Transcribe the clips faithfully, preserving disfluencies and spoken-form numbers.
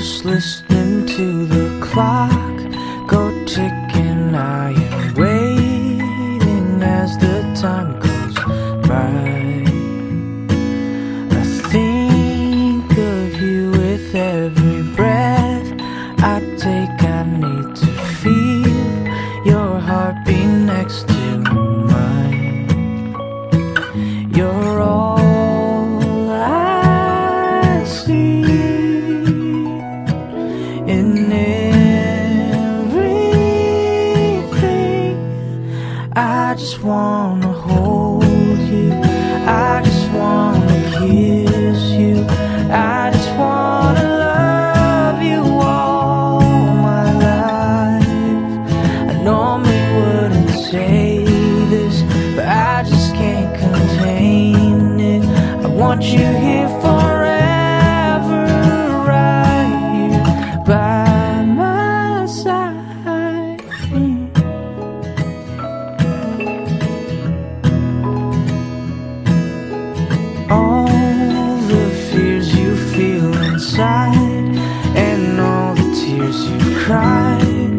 just listening to the clock go ticking. I am waiting as the time goes by. I think of you with every breath I take. I need to feel your heartbeat next to mine. You're all in everything. I just wanna hold you, I just wanna kiss you, I just wanna love you all my life. I normally wouldn't say this, but I just can't contain it. I want you here forever, by my side. Mm. All the fears you feel inside and all the tears you've cried,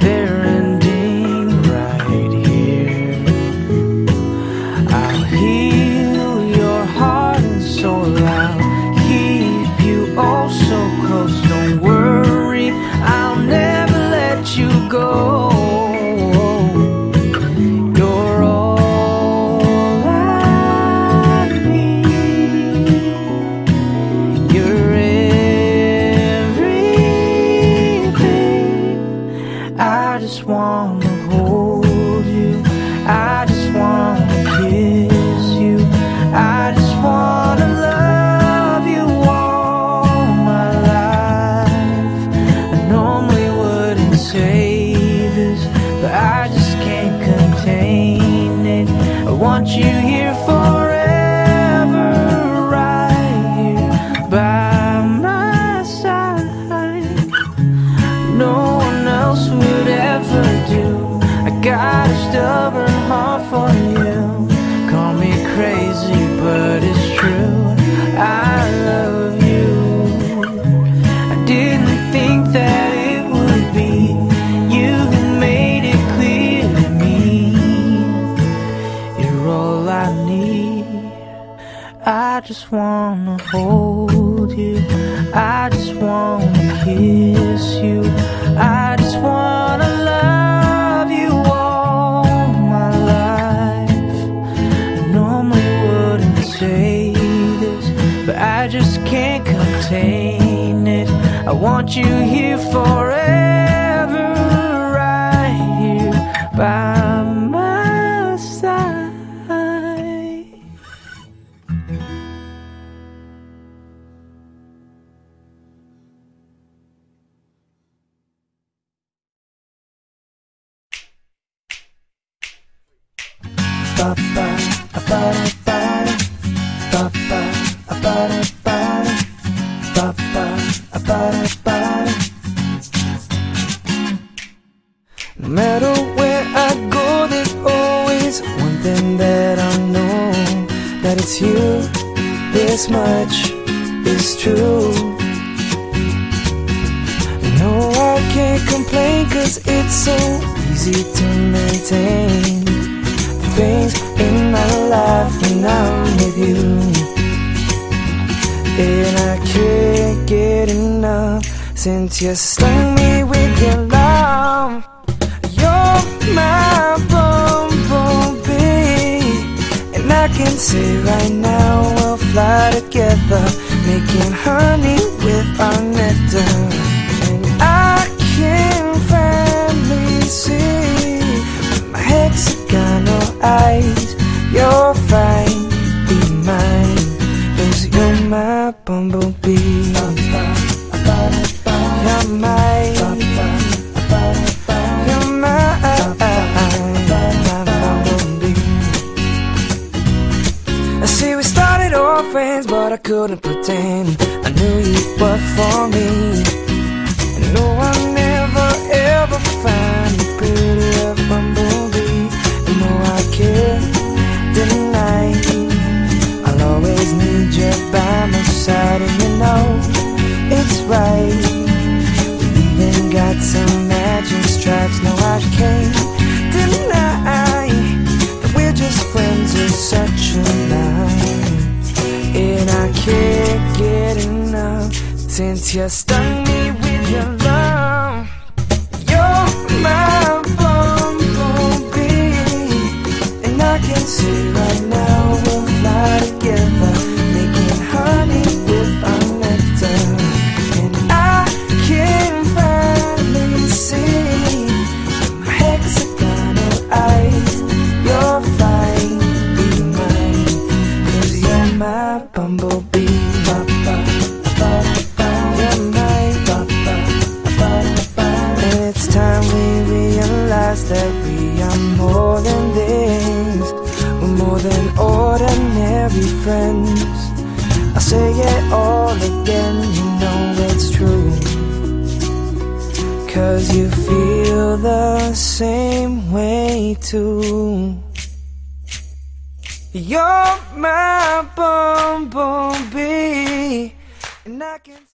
they're ending right here. I'll heal your heart and soul, I'll keep you all so close. Don't worry, I'll never let you go. You're all I need, you're everything. I just wanna hold you, I just wanna kiss you, I just wanna love you. I just can't contain it. I want you here forever, right here by my side. No one else would ever do. I got a stubborn heart for you. Call me crazy, but it's true. I love you. I didn't think that I just wanna hold you, I just wanna kiss you, I just wanna love you all my life. I normally wouldn't say this, but I just can't contain it. I want you here forever, right here by my side. Ba ba ba ba ba ba ba ba ba ba ba. No matter where I go, there's always one thing that I know, that it's you. This much is true. No, I can't complain, 'cause it's so easy to maintain things in my life when I'm with you. And I can't get enough, since you stung me with your love. You're my bumblebee, and I can say right now we'll fly together, making honey with our nectar. And I can't finally see with my hexagonal eyes, you're fine, be mine, 'cause you're my bumblebee. You're mine, you're my bumblebee. I see we started off friends, but I couldn't pretend I knew you were for me. And no, I'll never ever find a prettier bumblebee. And no, I can't deny, I'll always need you by my side. And you know it's right, since you stung me with your love. You're my bumblebee, and I can see right now we'll fly together, making honey with our nectar. And I can finally see my hexagonal eyes. You're flying, be mine, 'cause you're my bumblebee. That we are more than this, we're more than ordinary friends. I'll say it all again, you know it's true, 'cause you feel the same way too. You're my bumblebee, and I can